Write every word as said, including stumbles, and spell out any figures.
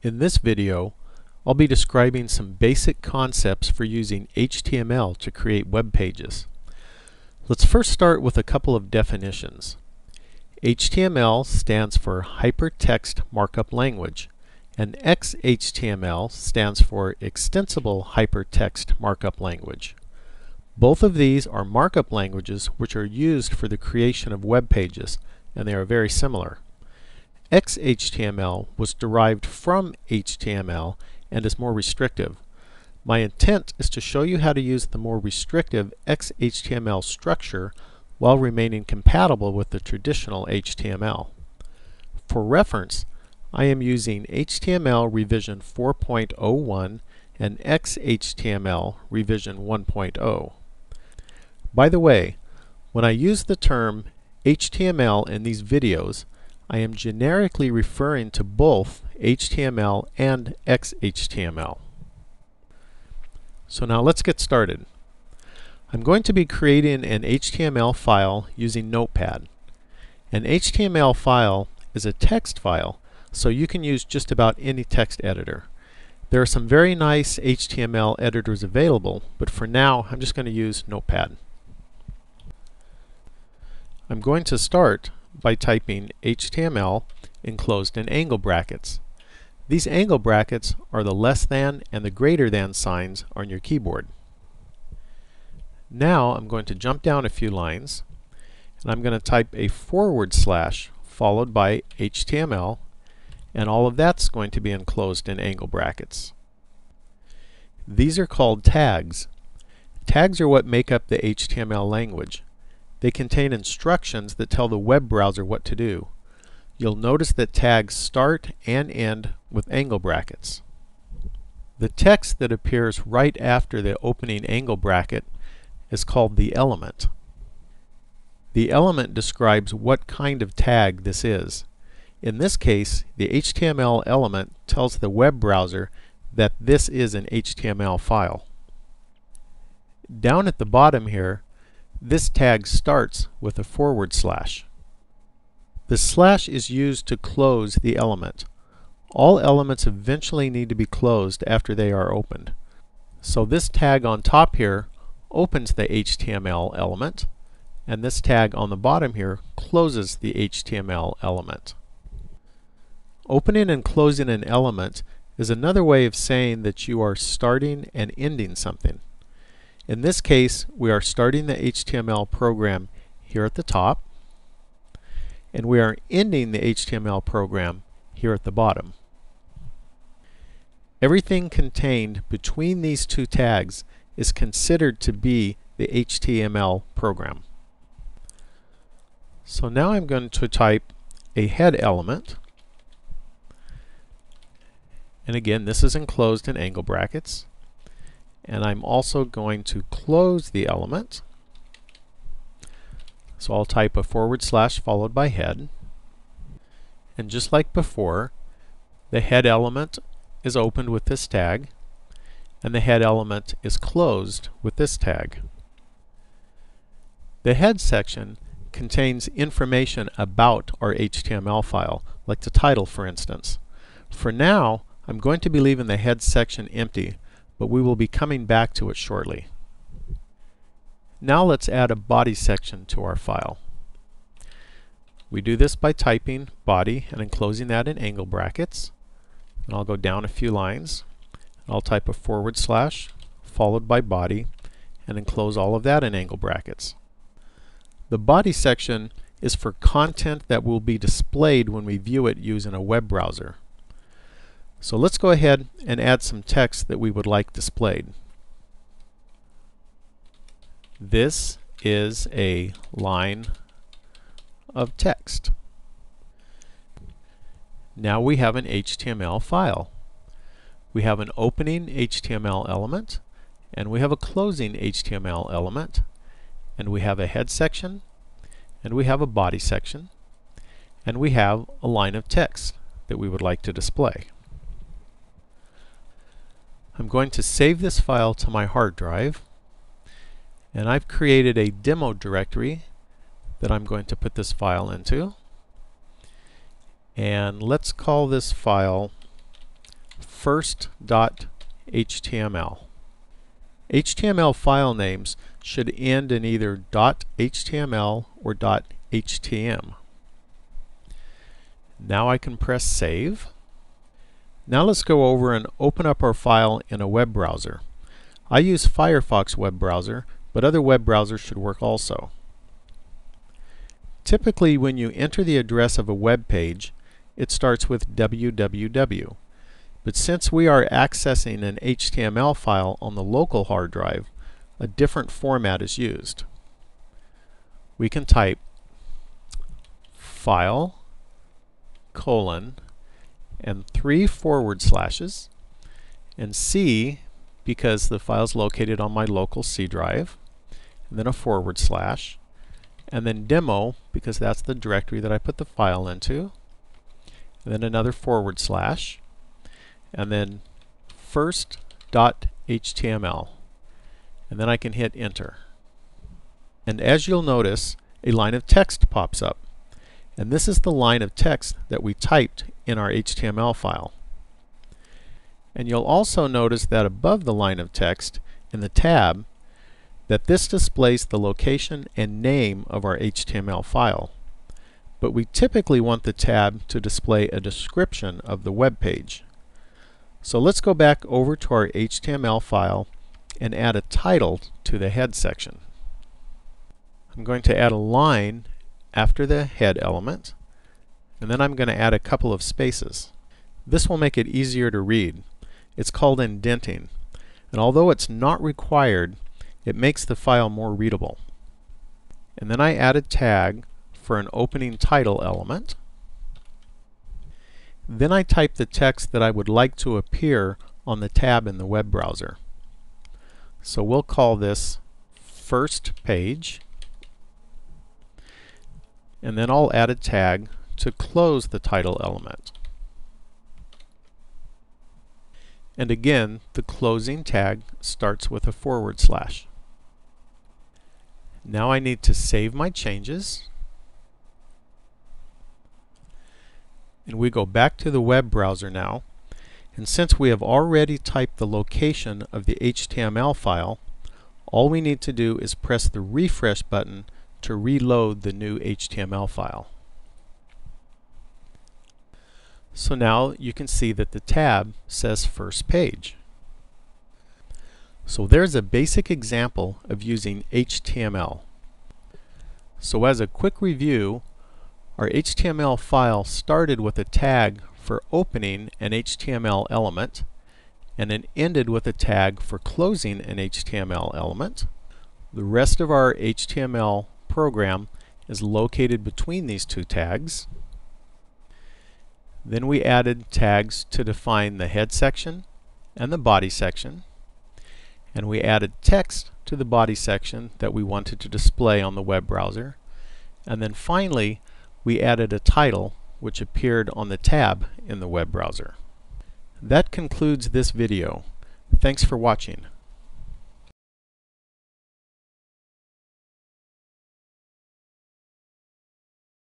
In this video, I'll be describing some basic concepts for using H T M L to create web pages. Let's first start with a couple of definitions. H T M L stands for Hypertext Markup Language, and X H T M L stands for Extensible Hypertext Markup Language. Both of these are markup languages which are used for the creation of web pages, and they are very similar. X H T M L was derived from H T M L and is more restrictive. My intent is to show you how to use the more restrictive X H T M L structure while remaining compatible with the traditional H T M L. For reference, I am using H T M L revision four point oh one and X H T M L revision one point oh. By the way, when I use the term H T M L in these videos, I am generically referring to both H T M L and X H T M L. So now let's get started. I'm going to be creating an H T M L file using Notepad. An H T M L file is a text file, so you can use just about any text editor. There are some very nice H T M L editors available, but for now I'm just going to use Notepad. I'm going to start by typing H T M L enclosed in angle brackets. These angle brackets are the less than and the greater than signs on your keyboard. Now I'm going to jump down a few lines, and I'm going to type a forward slash followed by H T M L, and all of that's going to be enclosed in angle brackets. These are called tags. Tags are what make up the H T M L language. They contain instructions that tell the web browser what to do. You'll notice that tags start and end with angle brackets. The text that appears right after the opening angle bracket is called the element. The element describes what kind of tag this is. In this case, the H T M L element tells the web browser that this is an H T M L file. Down at the bottom here, this tag starts with a forward slash. The slash is used to close the element. All elements eventually need to be closed after they are opened. So this tag on top here opens the H T M L element, and this tag on the bottom here closes the H T M L element. Opening and closing an element is another way of saying that you are starting and ending something. In this case, we are starting the H T M L program here at the top, and we are ending the H T M L program here at the bottom. Everything contained between these two tags is considered to be the H T M L program. So now I'm going to type a head element, and again this is enclosed in angle brackets. And I'm also going to close the element. So I'll type a forward slash followed by head. And just like before, the head element is opened with this tag, and the head element is closed with this tag. The head section contains information about our H T M L file, like the title, for instance. For now, I'm going to be leaving the head section empty, but we will be coming back to it shortly. Now let's add a body section to our file. We do this by typing body and enclosing that in angle brackets. And I'll go down a few lines. I'll type a forward slash followed by body and enclose all of that in angle brackets. The body section is for content that will be displayed when we view it using a web browser. So let's go ahead and add some text that we would like displayed. This is a line of text. Now we have an H T M L file. We have an opening H T M L element, and we have a closing H T M L element, and we have a head section, and we have a body section, and we have a line of text that we would like to display. I'm going to save this file to my hard drive, and I've created a demo directory that I'm going to put this file into, and let's call this file first dot H T M L. H T M L file names should end in either .html or .htm. Now I can press save. Now let's go over and open up our file in a web browser. I use Firefox web browser, but other web browsers should work also. Typically, when you enter the address of a web page, it starts with w w w. But since we are accessing an H T M L file on the local hard drive, a different format is used. We can type file colon and three forward slashes, and C because the file is located on my local C drive, and then a forward slash, and then demo because that's the directory that I put the file into, and then another forward slash, and then first dot H T M L, and then I can hit enter. And as you'll notice, a line of text pops up, and this is the line of text that we typed in our H T M L file. And you'll also notice that above the line of text in the tab that this displays the location and name of our H T M L file, but we typically want the tab to display a description of the web page. So let's go back over to our H T M L file and add a title to the head section. I'm going to add a line after the head element, and then I'm going to add a couple of spaces. This will make it easier to read. It's called indenting, and although it's not required, it makes the file more readable. And then I add a tag for an opening title element. Then I type the text that I would like to appear on the tab in the web browser. So we'll call this first page, and then I'll add a tag to close the title element. And again, the closing tag starts with a forward slash. Now I need to save my changes. And we go back to the web browser now. And since we have already typed the location of the H T M L file, all we need to do is press the refresh button to reload the new H T M L file. So now you can see that the tab says first page. So there's a basic example of using H T M L. So as a quick review, our H T M L file started with a tag for opening an H T M L element, and it ended with a tag for closing an H T M L element. The rest of our H T M L program is located between these two tags. Then we added tags to define the head section and the body section, and we added text to the body section that we wanted to display on the web browser, and then finally we added a title which appeared on the tab in the web browser. That concludes this video. Thanks for watching.